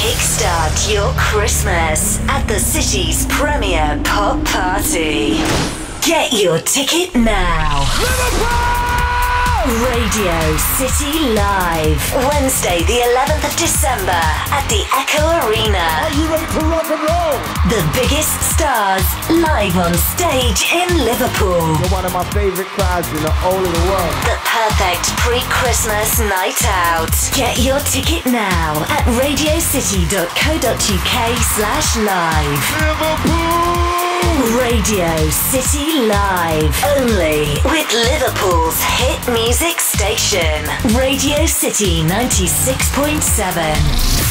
Kickstart your Christmas at the city's premier pop party. Get your ticket now. Liverpool! Radio City Live, Wednesday the 11th of December at the Echo Arena. Are you ready for rock and roll? The biggest stars live on stage in Liverpool. You're one of my favourite crowds in the whole of the world. The perfect pre-Christmas night out. Get your ticket now at radiocity.co.uk/live. Liverpool! Radio City Live, only with Liverpool's hit music station, Radio City 96.7.